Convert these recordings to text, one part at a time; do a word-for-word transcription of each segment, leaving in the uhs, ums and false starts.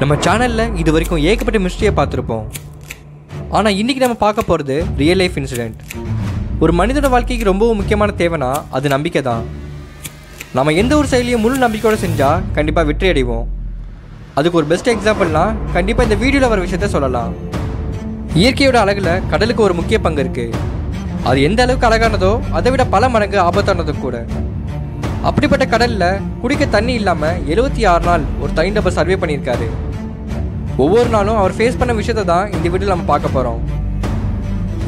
நம்ம சேனலில் இது வரைக்கும் ஏகப்பட்ட மிஸ்ட்ரியை பார்த்துருப்போம். ஆனால் இன்றைக்கி நம்ம பார்க்க போகிறது ரியல் லைஃப் இன்சிடெண்ட். ஒரு மனிதனோட வாழ்க்கைக்கு ரொம்பவும் முக்கியமான தேவைனா அது நம்பிக்கை தான். நம்ம எந்த ஒரு செயலையும் முழு நம்பிக்கையோடு செஞ்சால் கண்டிப்பாக வெற்றி அடைவோம். அதுக்கு ஒரு பெஸ்ட் எக்ஸாம்பிள்னால் கண்டிப்பாக இந்த வீடியோவில் வர விஷயத்த சொல்லலாம். இயற்கையோட அழகில் கடலுக்கு ஒரு முக்கிய பங்கு இருக்குது. அது எந்த அளவுக்கு அழகானதோ அதை விட பல மடங்கு ஆபத்தானதும் கூட. அப்படிப்பட்ட கடலில் குடிக்க தண்ணி இல்லாமல் எழுபத்தி ஆறு நாள் ஒரு தனிநபர் சர்வே பண்ணியிருக்காரு. ஒவ்வொரு நாளும் அவர் ஃபேஸ் பண்ண விஷயத்தை தான் இந்த வீடியோவில் நம்ம பார்க்க போகிறோம்.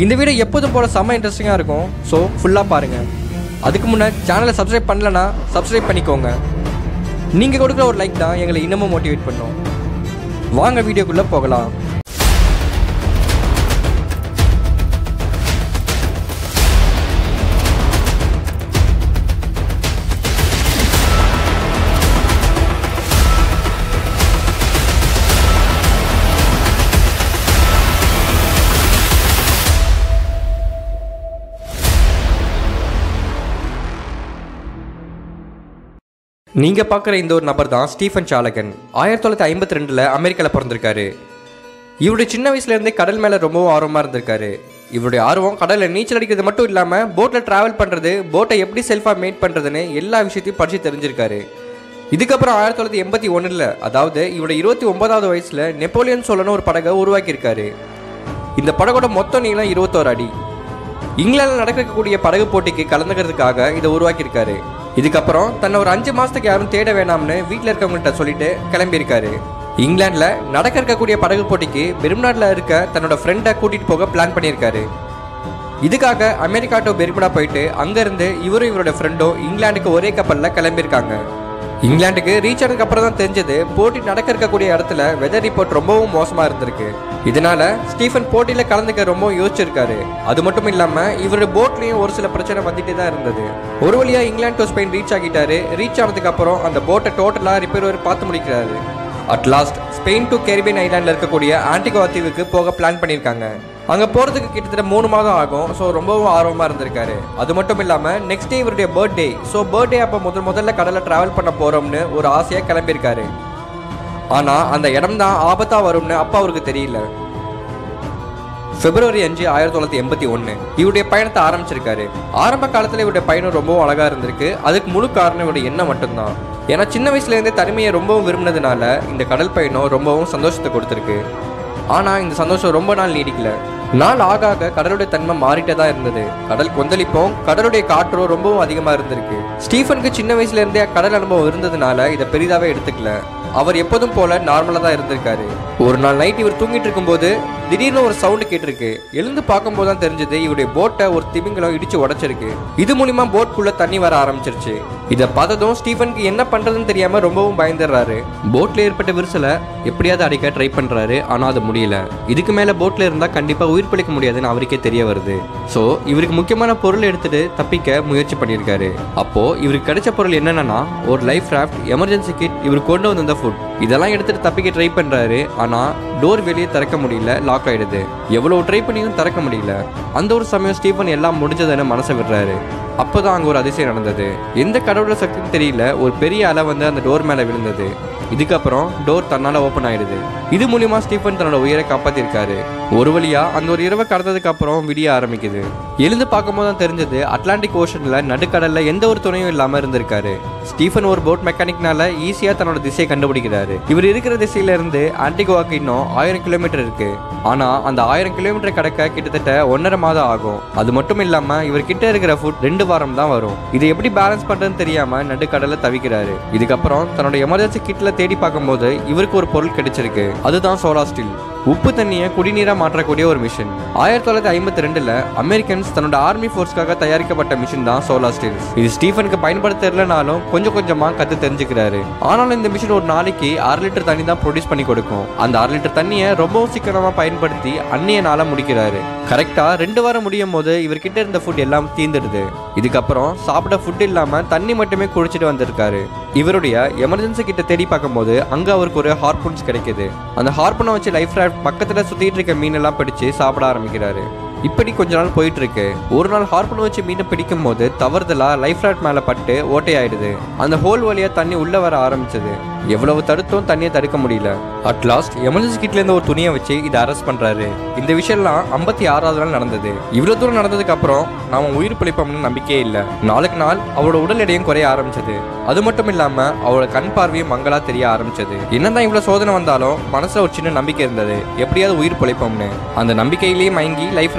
இந்த வீடியோ எப்போதும் போல செம்ம இன்ட்ரெஸ்டிங்காக இருக்கும். ஸோ ஃபுல்லாக பாருங்கள். அதுக்கு முன்னே சேனலை சப்ஸ்கிரைப் பண்ணலன்னா சப்ஸ்கிரைப் பண்ணிக்கோங்க. நீங்கள் கொடுக்குற ஒரு லைக் தான் எங்களை இன்னமும் மோட்டிவேட் பண்ணும். வாங்க வீடியோக்குள்ளே போகலாம். நீங்கள் பார்க்குற இந்த ஒரு நபர் தான் ஸ்டீஃபன் ஷாலகன். ஆயிரத்தி தொள்ளாயிரத்தி ஐம்பத்தி ரெண்டில் அமெரிக்காவில் பிறந்திருக்காரு. இவருடைய சின்ன வயசுலேருந்தே கடல் மேலே ரொம்பவும் ஆர்வமாக இருந்திருக்காரு. இவருடைய ஆர்வம் கடலில் நீச்சல் அடிக்கிறது மட்டும் இல்லாமல் போட்டில் ட்ராவல் பண்ணுறது, போட்டை எப்படி செல்ஃபாக மேட் பண்ணுறதுன்னு எல்லா விஷயத்தையும் படித்து தெரிஞ்சிருக்காரு. இதுக்கப்புறம் ஆயிரத்தி தொள்ளாயிரத்தி எண்பத்தி ஒன்றில் அதாவது இவருடைய இருபத்தி ஒன்பதாவது வயசில் நெப்போலியன் சோலன்னு ஒரு படகை உருவாக்கியிருக்காரு. இந்த படகோட மொத்த நீளம் இருபத்தோரு அடி. இங்கிலாந்தில் நடக்கக்கூடிய படகு போட்டிக்கு கலந்துக்கிறதுக்காக இதை உருவாக்கியிருக்காரு. இதுக்கப்புறம் தன்னை ஒரு அஞ்சு மாதத்துக்கு யாரும் தேட வேணாம்னு வீட்டில் இருக்கவங்கள்ட்ட சொல்லிட்டு கிளம்பியிருக்காரு. இங்கிலாண்டில் நடக்க இருக்கக்கூடிய படகு போட்டிக்கு பெர்முடாவில் இருக்க தன்னோட ஃப்ரெண்டை கூட்டிகிட்டு போக பிளான் பண்ணியிருக்காரு. இதுக்காக அமெரிக்கா டு பெர்முடா போயிட்டு அங்கேருந்து இவரும் இவரோட ஃப்ரெண்டும் இங்கிலாண்டுக்கு ஒரே கப்பலில் கிளம்பியிருக்காங்க. இங்கிலாண்டுக்கு ரீச் ஆனதுக்கப்புறம் தான் தெரிஞ்சது போட்டி நடக்க இருக்கக்கூடிய இடத்துல வெதர் ரிப்போர்ட் ரொம்பவும் மோசமாக இருந்திருக்கு. இதனால் ஸ்டீஃபன் போட்டியில் கலந்துக்க ரொம்பவும் யோசிச்சிருக்காரு. அது மட்டும் இல்லாமல் இவரோட போட்லேயும் ஒரு சில பிரச்சனை வந்துகிட்டே தான் இருந்தது. ஒரு வழியாக இங்கிலாந்து டு ஸ்பெயின் ரீச் ஆகிட்டாரு. ரீச் ஆனதுக்கப்புறம் அந்த போட்டை டோட்டலாக ரிப்பேர் பார்த்து முடிக்கிறாரு. At last Spain to Caribbean ஐலாண்டில் இருக்கக்கூடிய ஆன்டிகுவா தீவுக்கு போக பிளான் பண்ணியிருக்காங்க. அங்கே போகிறதுக்கு கிட்டத்தட்ட மூணு மாதம் ஆகும். ஸோ ரொம்பவும் ஆர்வமாக இருந்திருக்காரு. அது மட்டும் இல்லாமல் நெக்ஸ்ட் டே இவருடைய பர்த்டே. ஸோ பர்த்டே அப்போ முதல் முதல்ல கடலில் ட்ராவல் பண்ண போகிறோம்னு ஒரு ஆசையாக கிளம்பியிருக்காரு. ஆனால் அந்த இடம் தான் ஆபத்தாக வரும்னு அப்போ அவருக்கு தெரியல. பிப்ரவரி அஞ்சு ஆயிரத்தி தொள்ளாயிரத்தி எண்பத்தி ஒன்று இவருடைய பயணத்தை ஆரம்பிச்சிருக்காரு. ஆரம்ப காலத்தில் இவருடைய பயணம் ரொம்பவும் அழகாக இருந்திருக்கு. அதுக்கு முழு காரணம் இவருடைய எண்ணம் மட்டும்தான். ஏன்னா சின்ன வயசுலேருந்தே தனிமையை ரொம்பவும் விரும்பினதுனால இந்த கடல் பயணம் ரொம்பவும் சந்தோஷத்தை கொடுத்துருக்கு. ஆனால் இந்த சந்தோஷம் ரொம்ப நாள் நீடிக்கல. நாள் ஆக ஆக கடலுடைய தன்மை மாறிட்டே தான் இருந்தது. கடல் கொந்தளிப்பும் கடலுடைய காற்றும் ரொம்பவும் அதிகமாக இருந்திருக்கு. ஸ்டீஃபனுக்கு சின்ன வயசுலேருந்தே கடல் அனுபவம் இருந்ததுனால இதை பெரிதாகவே எடுத்துக்கல. அவர் எப்போதும் போல நார்மலாக தான் இருந்திருக்காரு. ஒரு நாள் நைட் இவர் தூங்கிட்டு இருக்கும்போது திடீர்னு ஒரு சவுண்டு கேட்டிருக்கு. எழுந்து பார்க்கும்போது தான் தெரிஞ்சது இவருடைய போட்டை ஒரு திமிங்கலம் இடிச்சு உடச்சிருக்கு. இது மூலிமா போட்குள்ளே தண்ணி வர ஆரம்பிச்சிருச்சு. இதை பார்த்ததும் ஸ்டீஃபனுக்கு என்ன பண்ணுறதுன்னு தெரியாமல் ரொம்பவும் பயந்துடுறாரு. போட்டில் ஏற்பட்ட விரிசலை எப்படியாவது அடைக்க ட்ரை பண்ணுறாரு. ஆனால் அது முடியல. இதுக்கு மேலே போட்டில் இருந்தால் கண்டிப்பாக உயிர் பிழைக்க முடியாதுன்னு அவருக்கே தெரிய வருது. ஸோ இவருக்கு முக்கியமான பொருள் எடுத்துட்டு தப்பிக்க முயற்சி பண்ணியிருக்காரு. அப்போ இவருக்கு கிடைச்ச பொருள் என்னன்னா ஒரு லைஃப் ராஃப்ட், எமர்ஜென்சி கிட், இவர் கொண்டு வந்திருந்த ஃபுட், இதெல்லாம் எடுத்துட்டு தப்பிக்க ட்ரை பண்றாரு. ஆனா டோர் வெளியே திறக்க முடியல, லாக் ஆயிடுது. எவ்வளவு ட்ரை பண்ணியும் திறக்க முடியல. அந்த ஒரு சமயம் ஸ்டீஃபன் எல்லாம் முடிஞ்சதுன்னு மனசை விடுறாரு. அப்போதான் அங்கே ஒரு அதிசயம் நடந்தது. எந்த கடவுளோட சக்தின்னு தெரியல, ஒரு பெரிய அலை வந்து அந்த டோர் மேலே விழுந்தது. இதுக்கப்புறம் டோர் தன்னால் ஓப்பன் ஆயிடுது. இது மூலிமா ஸ்டீஃபன் தன்னோட உயிரை காப்பாற்றிருக்காரு. ஒரு வழியாக அந்த ஒரு இரவை கடந்ததுக்கு அப்புறம் விடிய ஆரம்பிக்குது. எழுந்து பார்க்கும்போது தான் தெரிஞ்சது அட்லாண்டிக் ஓஷனில் நடுக்கடலில் எந்த ஒரு துணையும் இல்லாமல் இருந்திருக்காரு. ஸ்டீஃபன் ஒரு போட் மெக்கானிக்னால ஈஸியாக தன்னோட திசையை கண்டுபிடிக்கிறாரு. இவர் இருக்கிற திசையிலேருந்து ஆன்டிகுவாக்கு இன்னும் ஆயிரம் கிலோமீட்டர் இருக்கு. ஆனால் அந்த ஆயிரம் கிலோமீட்டர் கடக்க கிட்டத்தட்ட ஒன்றரை மாதம் ஆகும். அது மட்டும் இல்லாமல் இவர்கிட்ட இருக்கிற ஃபுட் ரெண்டு வாரம் தான் வரும். இதை எப்படி பேலன்ஸ் பண்ணுறதுன்னு தெரியாமல் நடுக்கடலை தவிக்கிறாரு. இதுக்கப்புறம் தன்னோட எமர்ஜென்சி கிட்டில் தேடி பார்க்கும்போது இவருக்கு ஒரு பொருள் கிடைச்சிருக்கு. அதுதான் சோலார் ஸ்டில், உப்பு தண்ணியை குடிநீராக மாற்றக்கூடிய ஒரு மிஷின். ஆயிரத்தி தொள்ளாயிரத்தி ஐம்பத்தி ரெண்டுல அமெரிக்கன்ஸ் தன்னோட ஆர்மி ஃபோர்ஸ்க்காக தயாரிக்கப்பட்ட மிஷின் தான் சோலார் ஸ்டில். இது ஸ்டீஃபனுக்கு பயன்படுத்த தெரியலனாலும் கொஞ்சம் கொஞ்சமாக கற்று தெரிஞ்சுக்கிறாரு. ஆனாலும் இந்த மிஷின் ஒரு நாளைக்கு அரை லிட்டர் தண்ணி தான் ப்ரொடியூஸ் பண்ணி கொடுக்கும். அந்த அரை லிட்டர் தண்ணியை ரொம்பவும் சிக்கனமாக பயன்படுத்தி அன்னிய நாள முடிக்கிறாரு. கரெக்டாக ரெண்டு வாரம் முடியும் போது இவர்கிட்ட இருந்த ஃபுட் எல்லாம் தீர்ந்துடுது. இதுக்கப்புறம் சாப்பிட ஃபுட் இல்லாமல் தண்ணி மட்டுமே குடிச்சிட்டு வந்திருக்காரு. இவருடைய எமர்ஜென்சி கிட்ட தேடி பார்க்கும்போது அங்கே அவருக்கு ஒரு ஹார்பூன்ஸ் கிடைக்குது. அந்த ஹார்பூனை வச்சு லைஃப் பக்கத்தில் சுற்றிட்டு இருக்க மீனெல்லாம் பிடிச்சி சாப்பிட ஆரம்பிக்கிறாரு. இப்படி கொஞ்ச நாள் போயிட்டு இருக்கு. ஒரு நாள் ஹார்பன் வச்சு மீனை பிடிக்கும் போது தவறுதலா லைஃப் ராட் மேல பட்டு ஓட்டையாயிடுது. அந்த ஹோல் வழியா தண்ணி உள்ள வர ஆரம்பிச்சது. எவ்வளவு தடுத்தும் தண்ணியை தடுக்க முடியல. அட்லாஸ்ட் எமர்ஜென்சி கிட்ல இருந்து ஒரு துணியை வச்சு இதை அரெஸ்ட் பண்றாரு. இந்த விஷயம்லாம் ஐம்பத்தி ஆறாவது நாள் நடந்தது. இவ்வளவு தூரம் நடந்ததுக்கு அப்புறம் நாம உயிர் பிழைப்போம்னு நம்பிக்கையே இல்லை. நாளுக்கு நாள் அவளோட உடல் எடையும் குறைய ஆரம்பிச்சது. அது மட்டும் இல்லாம அவளோட கண் பார்வையும் மங்களா தெரிய ஆரம்பிச்சது. என்னதான் இவ்வளவு சோதனை வந்தாலும் மனசுல ஒரு சின்ன நம்பிக்கை இருந்தது, எப்படியாவது உயிர் பிழைப்போம்னு. அந்த நம்பிக்கையிலேயே மயங்கி லைஃப்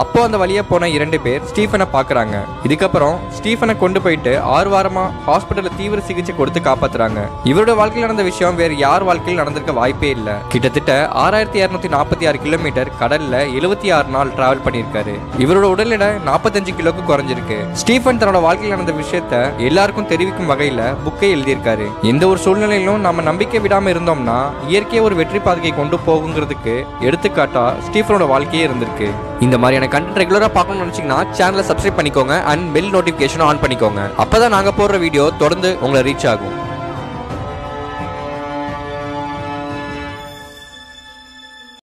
அப்போ அந்த வழியா போன இரண்டு பேர் ஸ்டீஃபனை பாக்குறாங்க. இதுக்கப்புறம் ஸ்டீஃபனை கொண்டு போயிட்டு ஆறு வாரமா ஹாஸ்பிட்டல்ல தீவிர சிகிச்சை கொடுத்து காப்பாத்துறாங்க. இவரோட வாழ்க்கையில் நடந்த விஷயம் வேற யார் வாழ்க்கையில் நடந்திருக்க வாய்ப்பே இல்லை. கிட்டத்தட்ட ஆறாயிரத்தி இருநூத்தி நாற்பத்தி ஆறு கிலோமீட்டர் கடல்ல எழுபத்தி ஆறு நாள் டிராவல் பண்ணியிருக்காரு. இவரோட உடல் எடை நாற்பத்தஞ்சு கிலோக்கு குறைஞ்சிருக்கு. ஸ்டீஃபன் தன்னோட வாழ்க்கையில் நடந்த விஷயத்த எல்லாருக்கும் தெரிவிக்கும் வகையில புக்கை எழுதியிருக்காரு. எந்த ஒரு சூழ்நிலையிலும் நம்ம நம்பிக்கை விடாம இருந்தோம்னா இயற்கையை ஒரு வெற்றி பாதையை கொண்டு போகுங்கிறதுக்கு எடுத்துக்காட்டா ஸ்டீஃபனோட வாழ்க்கையே இருந்திருக்கு. இந்த மாதிரியான கண்டென்ட் ரெகுலராக பார்க்கணும்னு நினைச்சீங்கன்னா சேனலை சப்ஸ்கிரைப் பண்ணிக்கோங்க அண்ட் பெல் நோட்டிஃபிகேஷன் ஆன் பண்ணிக்கோங்க. அப்பதான் நாங்க போடுற வீடியோ தொடர்ந்து உங்களை ரீச் ஆகும்.